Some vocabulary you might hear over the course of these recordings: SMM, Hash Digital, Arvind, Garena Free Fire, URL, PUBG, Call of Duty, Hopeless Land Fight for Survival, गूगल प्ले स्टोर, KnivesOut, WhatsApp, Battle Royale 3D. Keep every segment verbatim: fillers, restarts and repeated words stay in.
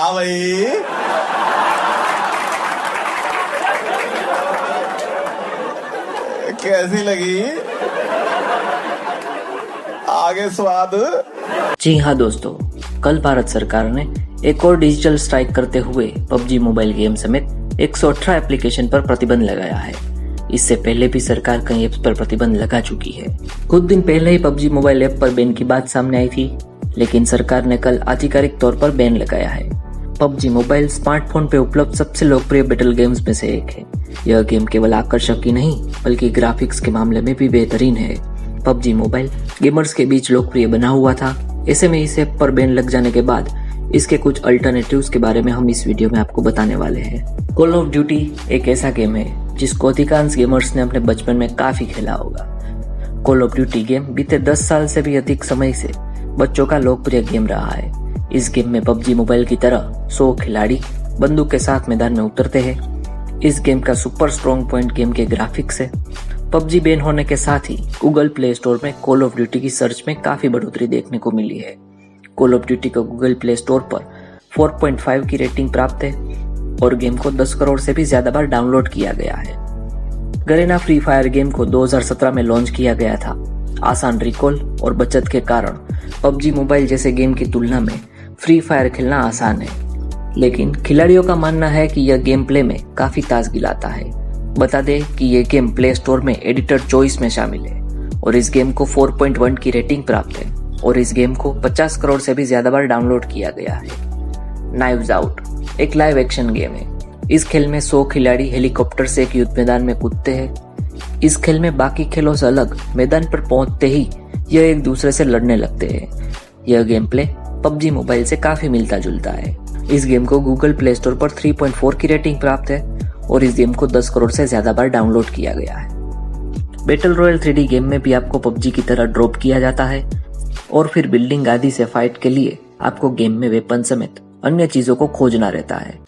हाँ भाई कैसी लगी, आगे स्वाद। जी हाँ दोस्तों, कल भारत सरकार ने एक और डिजिटल स्ट्राइक करते हुए पबजी मोबाइल गेम समेत एक सौ अठारह एप्लीकेशन पर प्रतिबंध लगाया है। इससे पहले भी सरकार कई एप्स पर प्रतिबंध लगा चुकी है। कुछ दिन पहले ही पबजी मोबाइल ऐप पर बैन की बात सामने आई थी, लेकिन सरकार ने कल आधिकारिक तौर पर बैन लगाया है। पबजी मोबाइल स्मार्टफोन पे उपलब्ध सबसे लोकप्रिय बैटल गेम्स में से एक है। यह गेम केवल आकर्षक ही नहीं बल्कि ग्राफिक्स के मामले में भी बेहतरीन है। पबजी मोबाइल गेमर्स के बीच लोकप्रिय बना हुआ था। ऐसे में इस ऐप पर बैन लग जाने के बाद इसके कुछ अल्टरनेटिव्स के बारे में हम इस वीडियो में आपको बताने वाले हैं। कॉल ऑफ ड्यूटी एक ऐसा गेम है जिसको अधिकांश गेमर्स ने अपने बचपन में काफी खेला होगा। कॉल ऑफ ड्यूटी गेम बीते दस साल से भी अधिक समय से बच्चों का लोकप्रिय गेम रहा है। इस गेम में पबजी मोबाइल की तरह सौ खिलाड़ी बंदूक के साथ मैदान में उतरते हैं। इस गेम का सुपर स्ट्रॉन्ग पॉइंट गेम के ग्राफिक्स है। पबजी बैन होने के साथ ही गूगल प्ले स्टोर में कॉल ऑफ ड्यूटी की सर्च में काफी बढ़ोतरी देखने को मिली है। कॉल ऑफ ड्यूटी को गूगल प्ले स्टोर पर चार पॉइंट पाँच की रेटिंग प्राप्त है और गेम को दस करोड़ से भी ज्यादा बार डाउनलोड किया गया है। गरेना फ्री फायर गेम को दो हज़ार सत्रह में लॉन्च किया गया था। आसान रिकॉल और बचत के कारण पबजी मोबाइल जैसे गेम की तुलना में फ्री फायर खेलना आसान है, लेकिन खिलाड़ियों का मानना है कि यह गेम प्ले में काफी ताजगी लाता है। बता दें कि यह गेम प्ले स्टोर में एडिटर चॉइस में शामिल है और इस गेम को चार पॉइंट एक की रेटिंग प्राप्त है और इस गेम को पचास करोड़ से भी ज्यादा बार डाउनलोड किया गया है। नाइव्स आउट एक लाइव एक्शन गेम है। इस खेल में सौ खिलाड़ी हेलीकॉप्टर से एक युद्ध मैदान में कूदते हैं। इस खेल में बाकी खेलों से अलग मैदान पर पहुंचते ही यह एक दूसरे से लड़ने लगते हैं। यह गेम प्ले पबजी मोबाइल से काफी मिलता जुलता है। इस गेम को गूगल प्ले स्टोर पर तीन पॉइंट चार की रेटिंग प्राप्त है और इस गेम को दस करोड़ से ज्यादा बार डाउनलोड किया गया है। Battle royale three D game में भी आपको पबजी की तरह ड्रॉप किया जाता है और फिर बिल्डिंग आदि से फाइट के लिए आपको गेम में वेपन समेत अन्य चीजों को खोजना रहता है।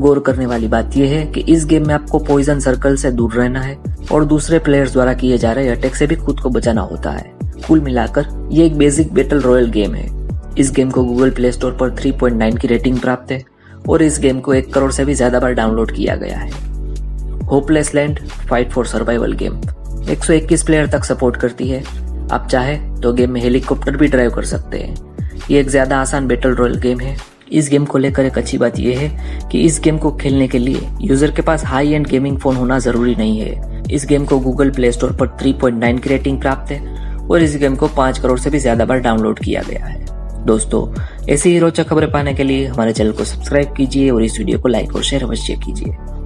गौर करने वाली बात यह है कि इस गेम में आपको पॉइजन सर्कल से दूर रहना है और दूसरे प्लेयर्स द्वारा किए जा रहे अटैक से भी खुद को बचाना होता है। कुल मिलाकर ये एक बेसिक बैटल रॉयल गेम है। इस गेम को गूगल प्ले स्टोर पर तीन पॉइंट नौ की रेटिंग प्राप्त है और इस गेम को एक करोड़ से भी ज्यादा बार डाउनलोड किया गया है। Hopeless land fight for survival game एक सौ इक्कीस प्लेयर तक सपोर्ट करती है। आप चाहे तो गेम में हेलीकॉप्टर भी ड्राइव कर सकते हैं। ये एक ज्यादा आसान बैटल रॉयल गेम है। इस गेम को लेकर एक अच्छी बात यह है कि इस गेम को खेलने के लिए यूजर के पास हाई एंड गेमिंग फोन होना जरूरी नहीं है। इस गेम को गूगल प्ले स्टोर पर तीन पॉइंट नौ की रेटिंग प्राप्त है और इस गेम को पाँच करोड़ से भी ज्यादा बार डाउनलोड किया गया है। दोस्तों, ऐसी ही रोचक खबरें पाने के लिए हमारे चैनल को सब्सक्राइब कीजिए और इस वीडियो को लाइक और शेयर अवश्य कीजिए।